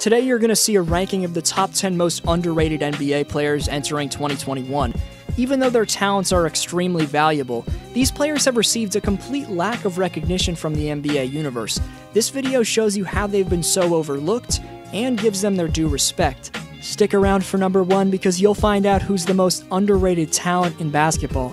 Today you're going to see a ranking of the top 10 most underrated NBA players entering 2021. Even though their talents are extremely valuable, these players have received a complete lack of recognition from the NBA universe. This video shows you how they've been so overlooked and gives them their due respect. Stick around for number 1 because you'll find out who's the most underrated talent in basketball.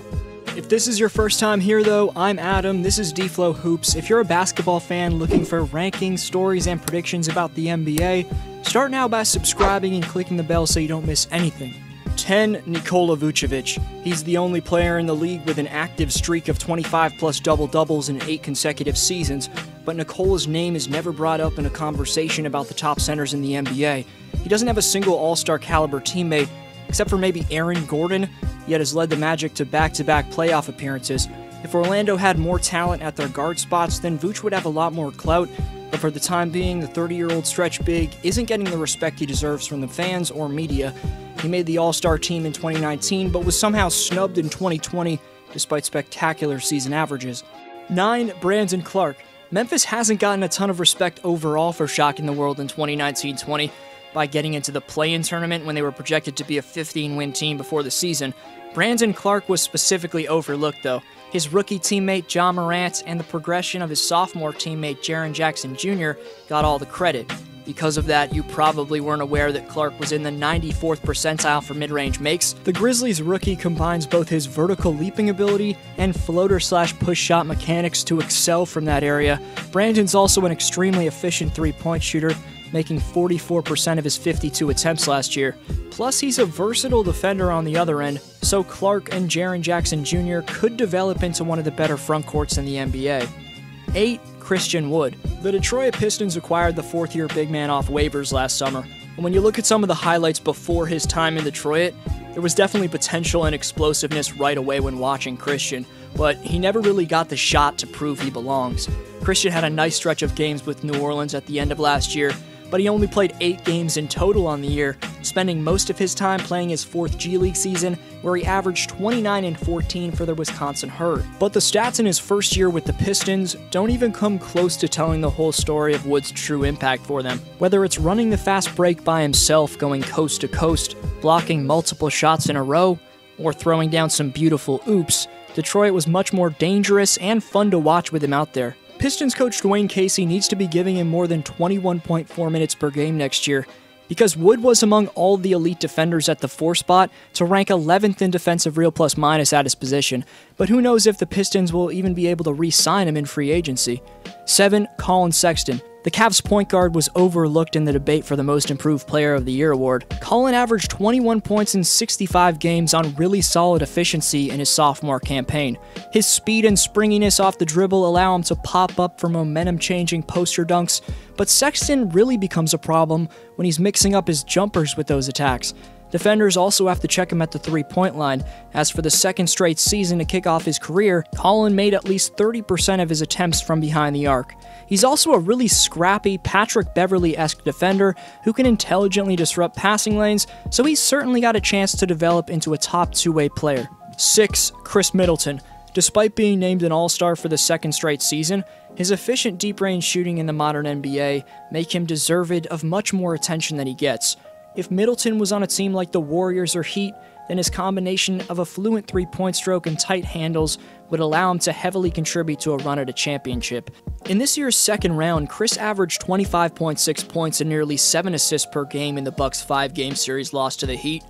If this is your first time here though, I'm Adam, this is Deflo Hoops. If you're a basketball fan looking for rankings, stories, and predictions about the NBA, start now by subscribing and clicking the bell so you don't miss anything. 10. Nikola Vucevic. He's the only player in the league with an active streak of 25+ double-doubles in 8 consecutive seasons, but Nikola's name is never brought up in a conversation about the top centers in the NBA. He doesn't have a single all-star caliber teammate, except for maybe Aaron Gordon, yet has led the Magic to back-to-back playoff appearances. If Orlando had more talent at their guard spots, then Vooch would have a lot more clout, but for the time being, the 30-year-old stretch big isn't getting the respect he deserves from the fans or media. He made the All-Star team in 2019, but was somehow snubbed in 2020, despite spectacular season averages. 9. Brandon Clark. Memphis hasn't gotten a ton of respect overall for shocking the world in 2019-20, by getting into the play-in tournament when they were projected to be a 15-win team before the season. Brandon Clark was specifically overlooked, though. His rookie teammate John Morant and the progression of his sophomore teammate Jaren Jackson Jr. got all the credit. Because of that, you probably weren't aware that Clark was in the 94th percentile for mid-range makes. The Grizzlies rookie combines both his vertical leaping ability and floater/push shot mechanics to excel from that area. Brandon's also an extremely efficient three-point shooter, making 44% of his 52 attempts last year. Plus, he's a versatile defender on the other end, so Clark and Jaren Jackson Jr. could develop into one of the better frontcourts in the NBA. 8. Christian Wood. The Detroit Pistons acquired the fourth-year big man off waivers last summer, and when you look at some of the highlights before his time in Detroit, there was definitely potential and explosiveness right away when watching Christian, but he never really got the shot to prove he belongs. Christian had a nice stretch of games with New Orleans at the end of last year, but he only played 8 games in total on the year, spending most of his time playing his 4th G League season, where he averaged 29 and 14 for the Wisconsin Herd. But the stats in his first year with the Pistons don't even come close to telling the whole story of Wood's true impact for them. Whether it's running the fast break by himself going coast to coast, blocking multiple shots in a row, or throwing down some beautiful oops, Detroit was much more dangerous and fun to watch with him out there. Pistons coach Dwayne Casey needs to be giving him more than 21.4 minutes per game next year, because Wood was among all the elite defenders at the 4 spot to rank 11th in defensive real plus-minus at his position, but who knows if the Pistons will even be able to re-sign him in free agency. 7. Colin Sexton. The Cavs point guard was overlooked in the debate for the Most Improved Player of the Year award. Colin averaged 21 points in 65 games on really solid efficiency in his sophomore campaign. His speed and springiness off the dribble allow him to pop up for momentum-changing poster dunks, but Sexton really becomes a problem when he's mixing up his jumpers with those attacks. Defenders also have to check him at the three-point line, as for the second straight season to kick off his career, Colin made at least 30% of his attempts from behind the arc. He's also a really scrappy, Patrick Beverly-esque defender who can intelligently disrupt passing lanes, so he's certainly got a chance to develop into a top two-way player. 6. Chris Middleton. Despite being named an All-Star for the second straight season, his efficient deep-range shooting in the modern NBA make him deserved of much more attention than he gets. If Middleton was on a team like the Warriors or Heat, then his combination of a fluent three-point stroke and tight handles would allow him to heavily contribute to a run at a championship. In this year's second round, Chris averaged 25.6 points and nearly 7 assists per game in the Bucks' 5-game series loss to the Heat,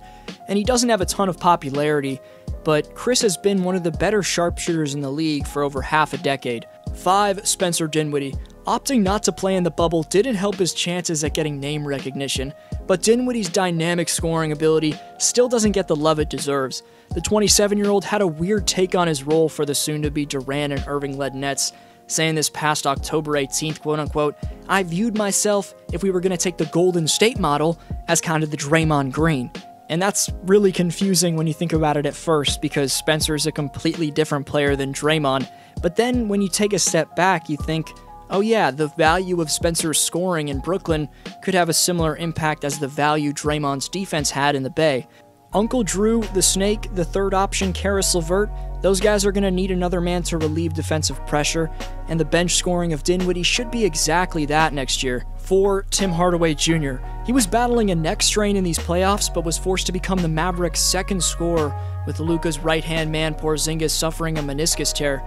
and he doesn't have a ton of popularity, but Chris has been one of the better sharpshooters in the league for over half a decade. 5. Spencer Dinwiddie. Opting not to play in the bubble didn't help his chances at getting name recognition, but Dinwiddie's dynamic scoring ability still doesn't get the love it deserves. The 27-year-old had a weird take on his role for the soon-to-be Durant and Irving-led Nets, saying this past October 18th, quote-unquote, "I viewed myself, if we were going to take the Golden State model, as kind of the Draymond Green." And that's really confusing when you think about it at first, because Spencer is a completely different player than Draymond, but then when you take a step back, you think, oh yeah, the value of Spencer's scoring in Brooklyn could have a similar impact as the value Draymond's defense had in the Bay. Uncle Drew, the Snake, the third option Caris LeVert, those guys are going to need another man to relieve defensive pressure, and the bench scoring of Dinwiddie should be exactly that next year. for Tim Hardaway Jr. He was battling a neck strain in these playoffs, but was forced to become the Mavericks' second scorer, with Luka's right-hand man Porzingis suffering a meniscus tear.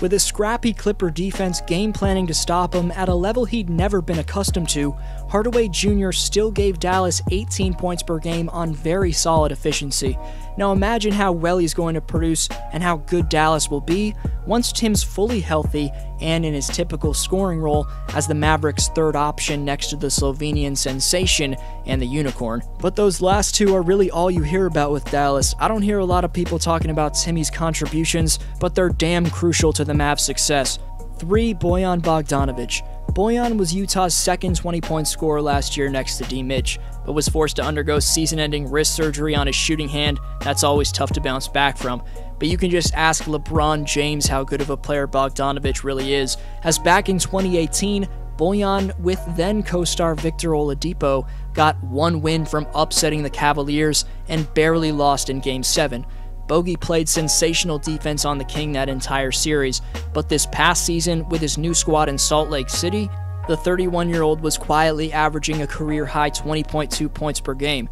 With a scrappy Clipper defense game planning to stop him at a level he'd never been accustomed to, Hardaway Jr. still gave Dallas 18 points per game on very solid efficiency. Now imagine how well he's going to produce and how good Dallas will be once Tim's fully healthy and in his typical scoring role as the Mavericks' third option next to the Slovenian sensation and the unicorn. But those last two are really all you hear about with Dallas. I don't hear a lot of people talking about Timmy's contributions, but they're damn crucial to the Mavs' success. 3. Bojan Bogdanovic. Bojan was Utah's second 20-point scorer last year next to D. Mitch, but was forced to undergo season-ending wrist surgery on his shooting hand. That's always tough to bounce back from. But you can just ask LeBron James how good of a player Bogdanovic really is, as back in 2018, Bojan, with then co-star Victor Oladipo, got one win from upsetting the Cavaliers and barely lost in Game 7. Bogey played sensational defense on the King that entire series, but this past season, with his new squad in Salt Lake City, the 31-year-old was quietly averaging a career-high 20.2 points per game.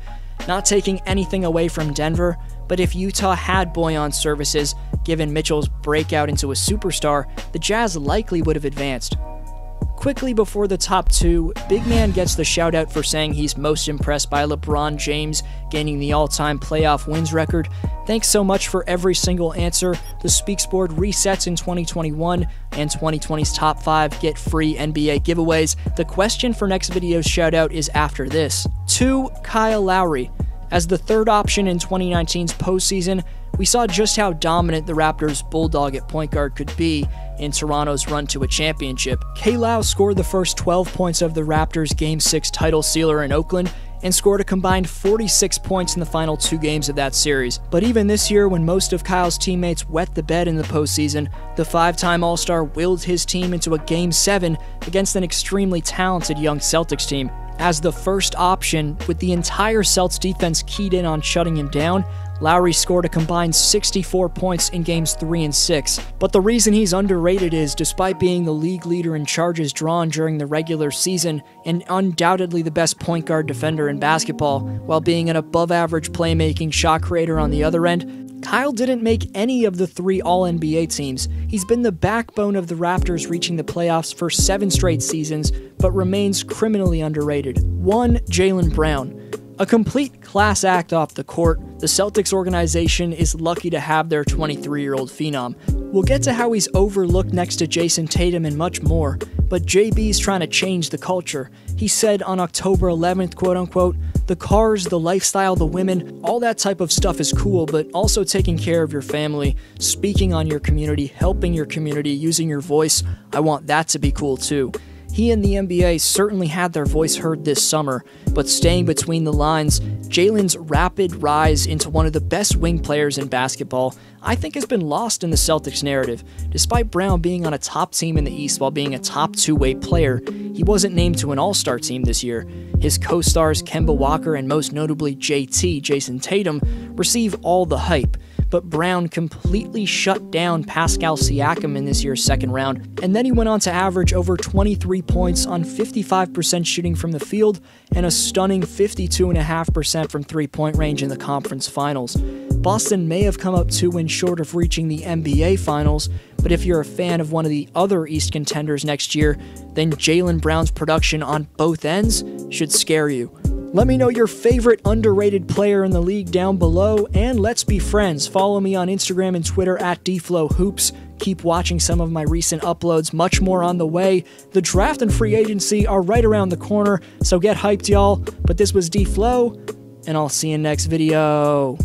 Not taking anything away from Denver, but if Utah had Bojan's services, given Mitchell's breakout into a superstar, the Jazz likely would have advanced. Quickly before the top two, Big Man gets the shout-out for saying he's most impressed by LeBron James gaining the all-time playoff wins record. Thanks so much for every single answer. The Speaks board resets in 2021, and 2020's top 5 get free NBA giveaways. The question for next video's shout-out is after this. 2. Kyle Lowry. As the third option in 2019's postseason, we saw just how dominant the Raptors' bulldog at point guard could be in Toronto's run to a championship. K-Lau scored the first 12 points of the Raptors' Game 6 title sealer in Oakland, and scored a combined 46 points in the final 2 games of that series. But even this year, when most of Kyle's teammates wet the bed in the postseason, the 5-time All-Star willed his team into a Game 7 against an extremely talented young Celtics team. As the first option, with the entire Celtics defense keyed in on shutting him down, Lowry scored a combined 64 points in Games 3 and 6. But the reason he's underrated is, despite being the league leader in charges drawn during the regular season and undoubtedly the best point guard defender in basketball, while being an above-average playmaking shot creator on the other end, Kyle didn't make any of the 3 All-NBA teams. He's been the backbone of the Raptors reaching the playoffs for 7 straight seasons, but remains criminally underrated. 1. Jaylen Brown. A complete class act off the court, the Celtics organization is lucky to have their 23-year-old phenom. We'll get to how he's overlooked next to Jason Tatum and much more, but JB's trying to change the culture. He said on October 11th, quote-unquote, "The cars, the lifestyle, the women, all that type of stuff is cool, but also taking care of your family, speaking on your community, helping your community, using your voice, I want that to be cool too." He and the NBA certainly had their voice heard this summer, but staying between the lines, Jaylen's rapid rise into one of the best wing players in basketball, I think, has been lost in the Celtics narrative. Despite Brown being on a top team in the East while being a top 2-way player, he wasn't named to an all-star team this year. His co-stars Kemba Walker and most notably JT, Jason Tatum, receive all the hype, but Brown completely shut down Pascal Siakam in this year's second round, and then he went on to average over 23 points on 55% shooting from the field and a stunning 52.5% from three-point range in the conference finals. Boston may have come up 2 wins short of reaching the NBA finals, but if you're a fan of one of the other East contenders next year, then Jaylen Brown's production on both ends should scare you. Let me know your favorite underrated player in the league down below, and let's be friends. Follow me on Instagram and Twitter at Deflo Hoops. Keep watching some of my recent uploads, much more on the way. The draft and free agency are right around the corner, so get hyped, y'all. But this was Deflo, and I'll see you in the next video.